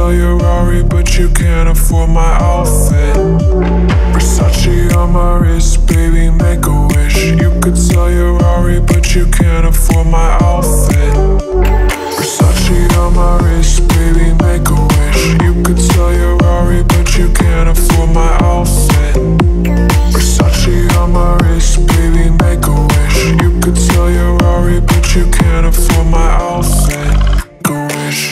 sell your Ferrari, but you can't afford my outfit. Versace on my wrist, baby, make a wish. You could sell your Ferrari, but you can't afford my outfit. Versace on my wrist, baby, make a wish. You could sell your Ferrari, but you can't afford my outfit. Versace on my wrist, baby, make a wish. You could sell your Ferrari, but you can't afford my outfit. Go wish.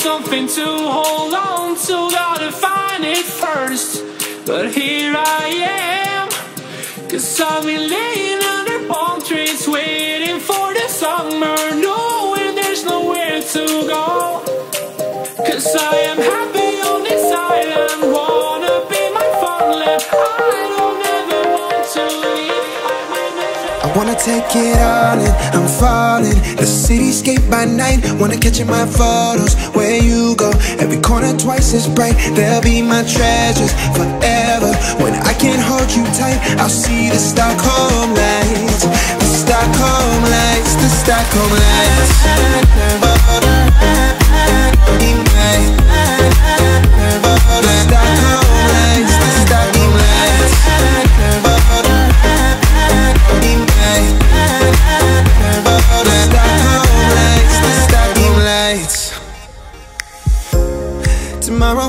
Something to hold on to, gotta find it first. But here I am, 'cause I've been laying under palm trees, waiting for the summer, knowing there's nowhere to go. 'Cause I am happy on this island, wanna be my farmland. I don't ever want to leave. I wanna take it all in, I'm falling. The cityscape by night, wanna catch in my photos. Where you go, every corner twice as bright. They'll be my treasures forever. When I can't hold you tight, I'll see the Stockholm lights. The Stockholm lights, the Stockholm lights. The Stockholm lights, the Stockholm lights. The Stockholm lights, the Stockholm lights. Tomorrow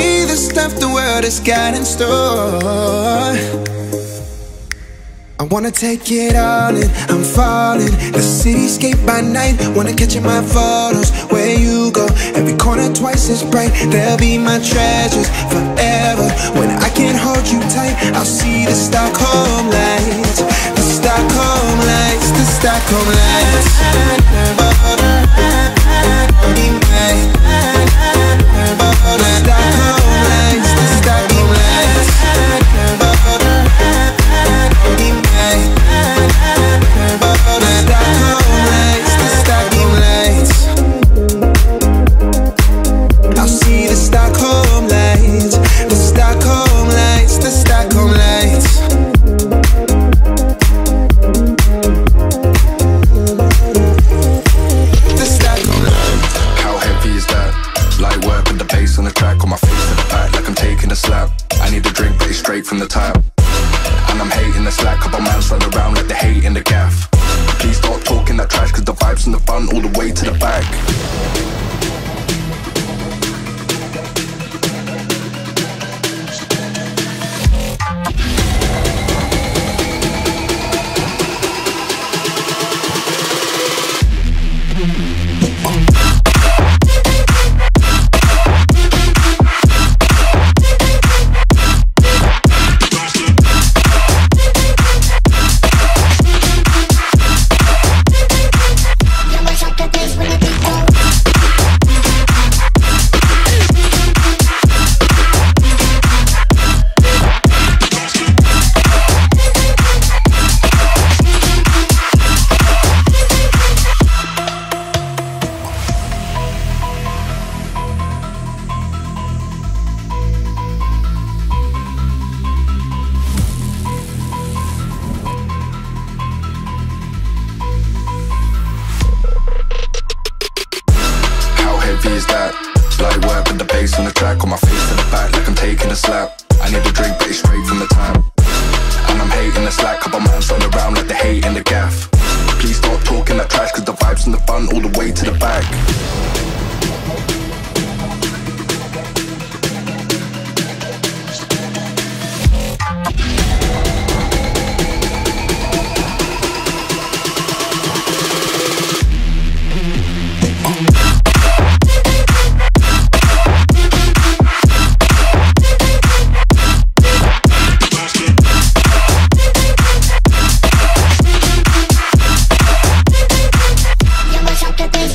see the stuff the world has got in store. I wanna take it all in, I'm falling. The cityscape by night, wanna catch in my photos. Where you go, every corner twice as bright. They'll be my treasures forever. When I can't hold you tight, I'll see the Stockholm lights. The Stockholm lights, the Stockholm lights. The Stockholm lights, the Stockholm lights. The Stockholm lights, the Stockholm lights. I'll see the Stockholm lights, the Stockholm lights, the Stockholm lights. The Stockholm lights. How heavy is that? Light work with the bass on the track, on my face in the back, like I'm taking a slap. I need a drink, but it's straight from the tap. And I'm hating the slack, couple mans run around like they hate in the gaff. Please stop talking that trash, 'cause the vibes in the front all the way to the back.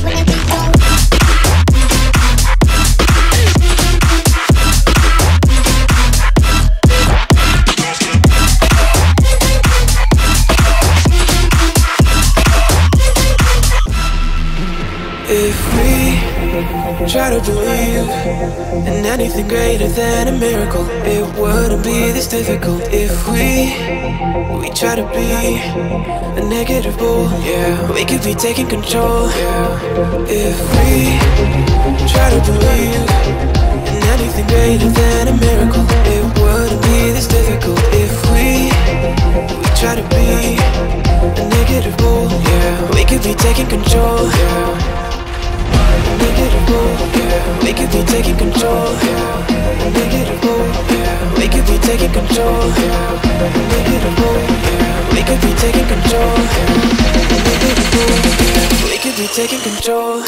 When something greater than a miracle. It wouldn't be this difficult if we try to be a negative bull. Yeah, we could be taking control. Yeah, if we try to believe in anything greater than a miracle, it wouldn't be this difficult if we try to be a negative bull. Yeah, we could be taking control. Yeah. We could be taking control. We could be taking control. We could be taking control. We could be taking control.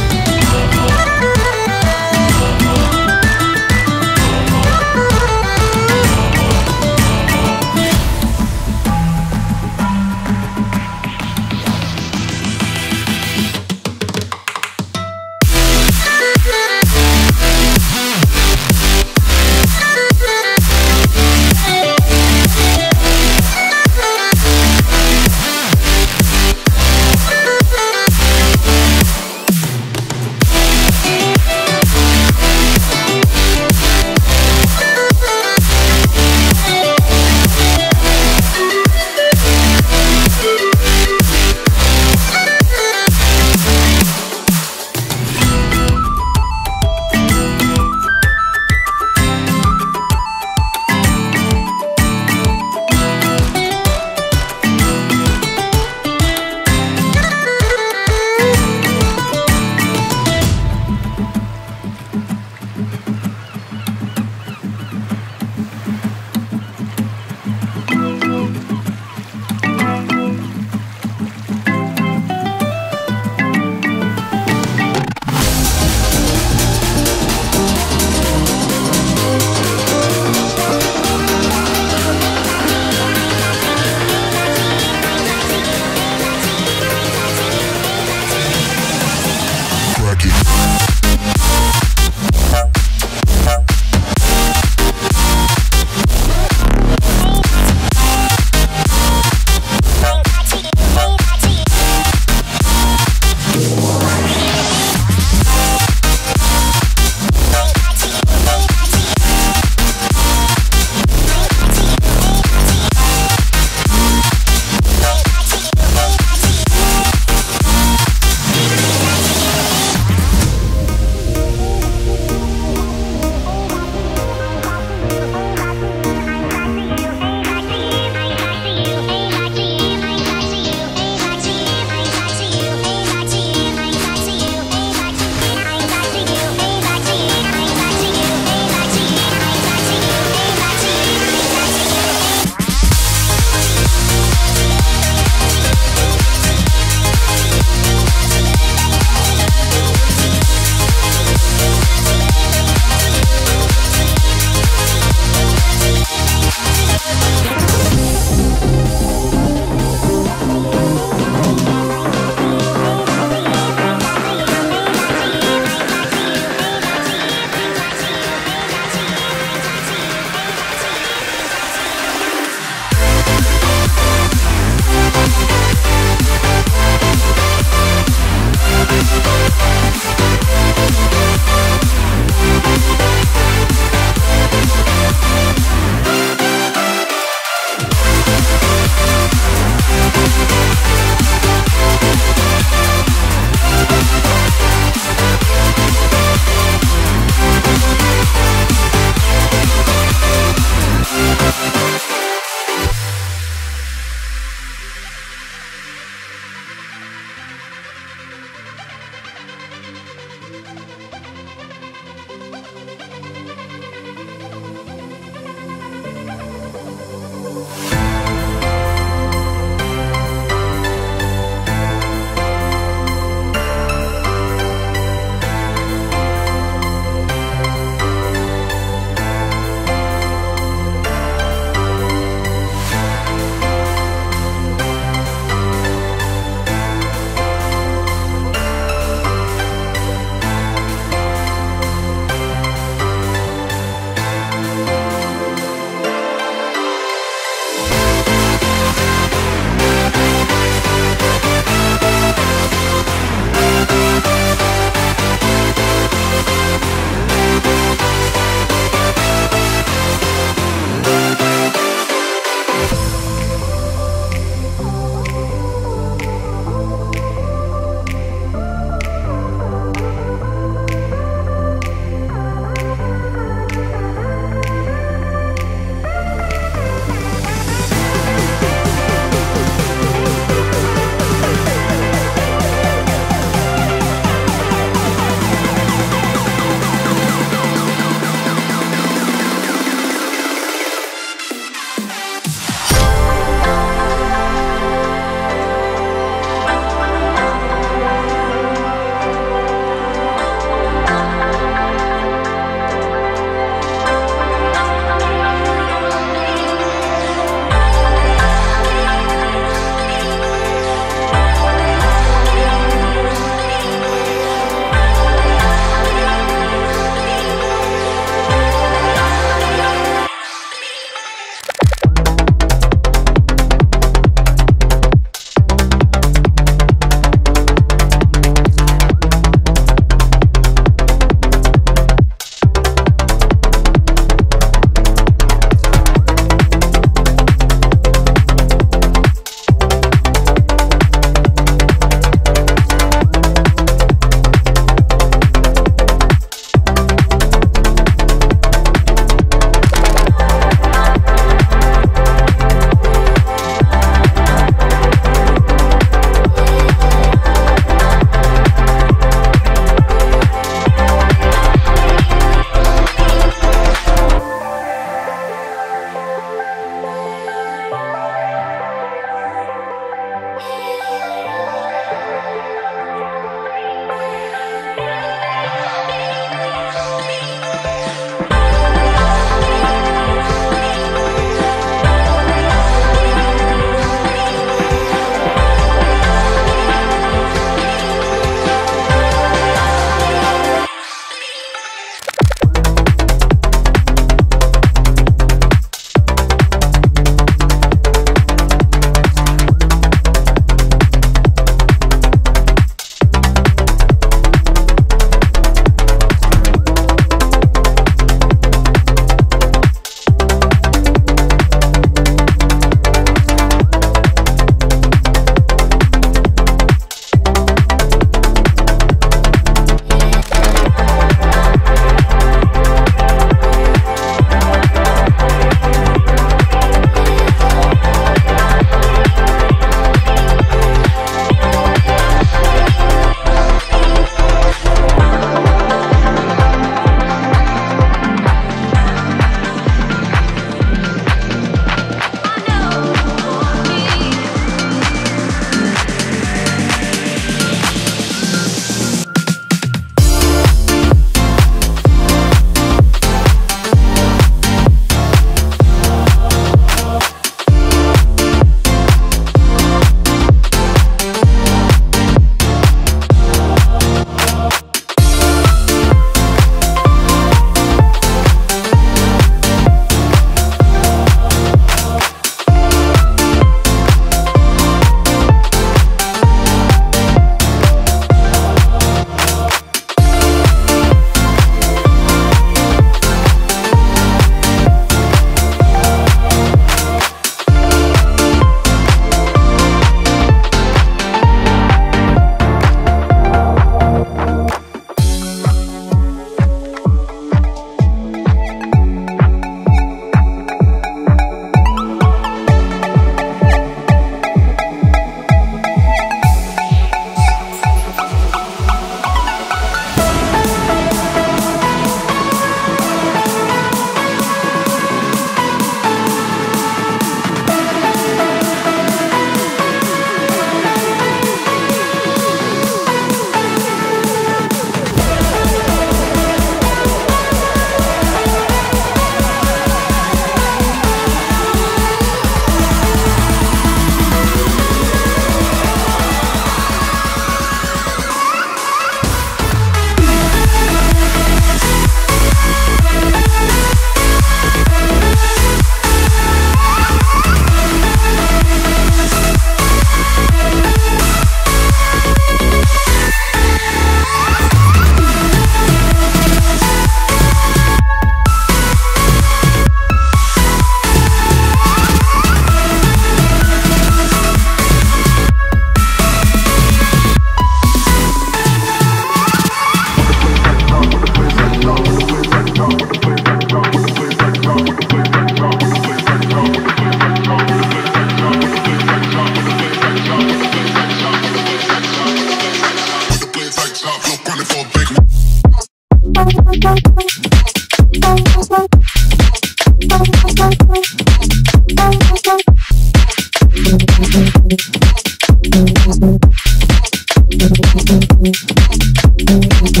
to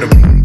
the